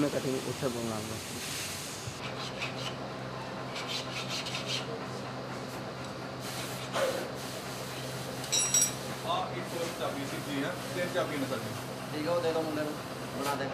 में कहीं उत्तर बोलना चाबी सी जी है तेरी चाबी ना सर ठीक है वो दे दो मुंडे को बना दे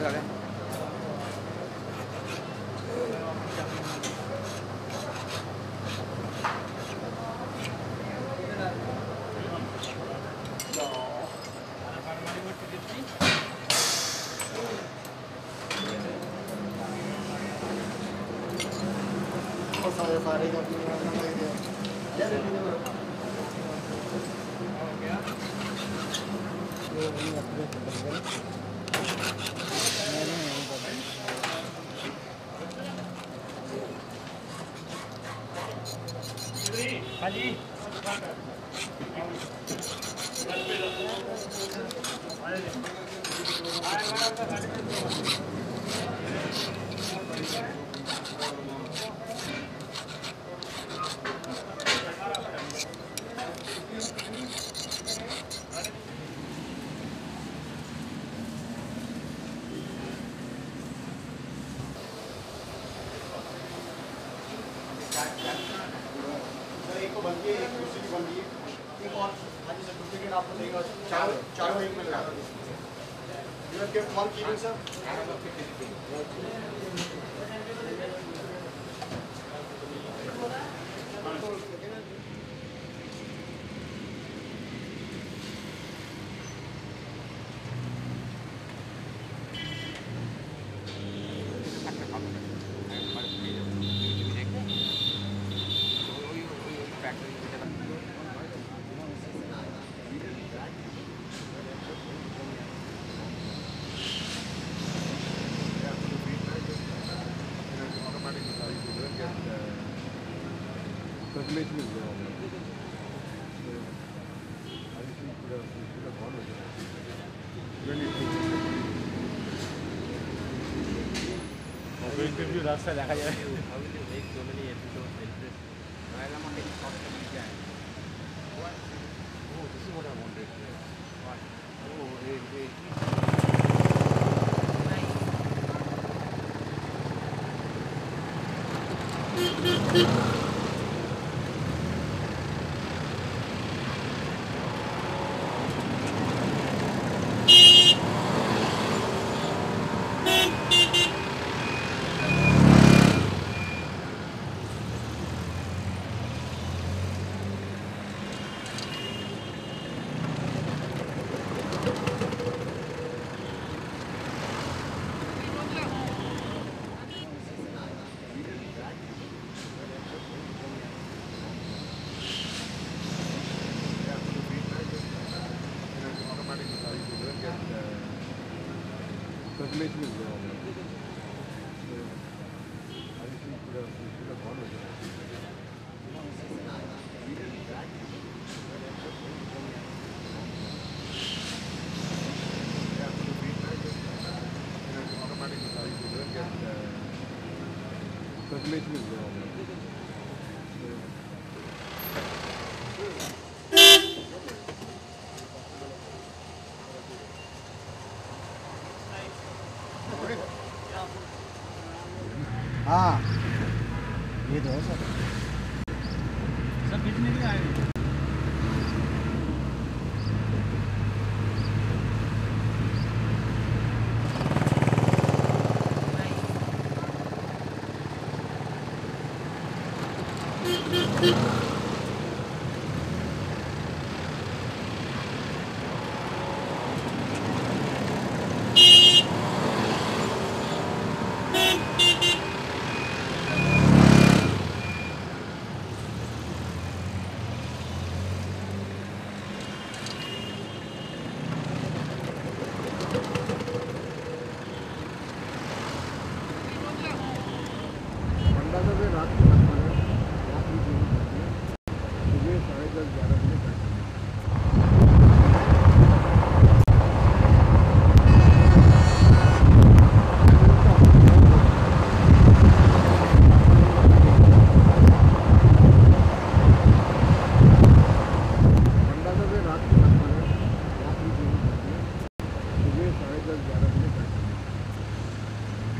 लागे लागे सारे का रास्ता देखा जाए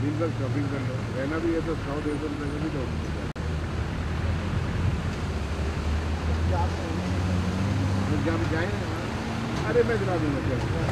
दिन भर शॉपिंग कर लो, रहना भी है तो साउथ एशियन में भी जाओ। पंजाब जाए, अरे मैं दिला दूँगा।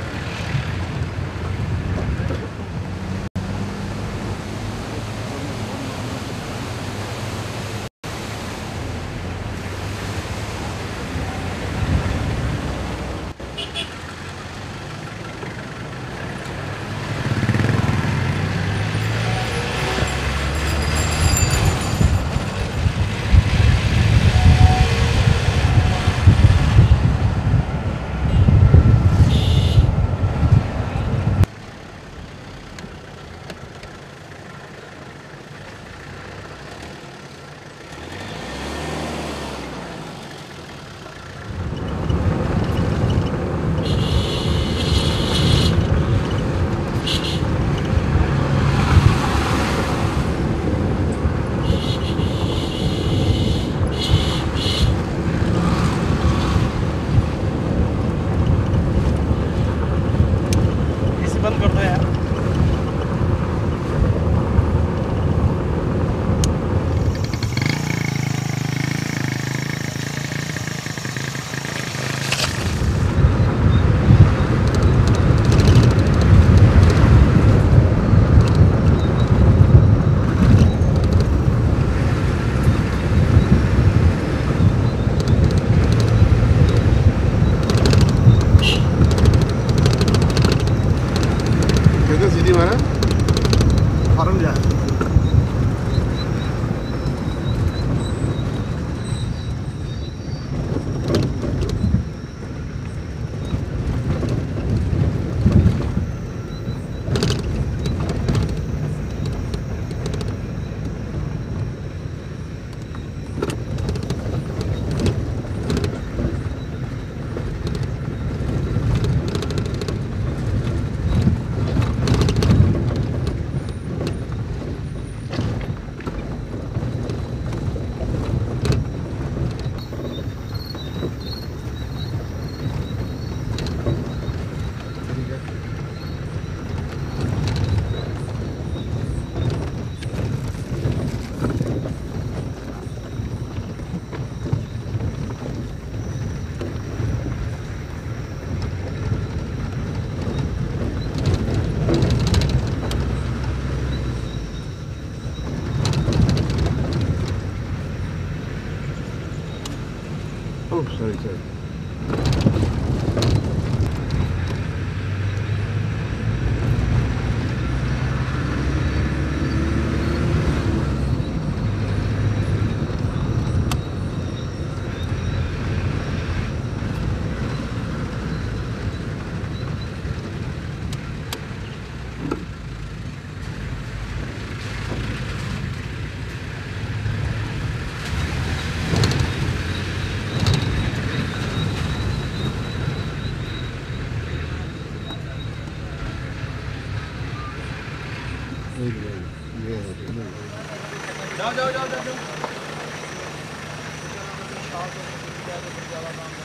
Sorry, sorry. No, no, no, no, no.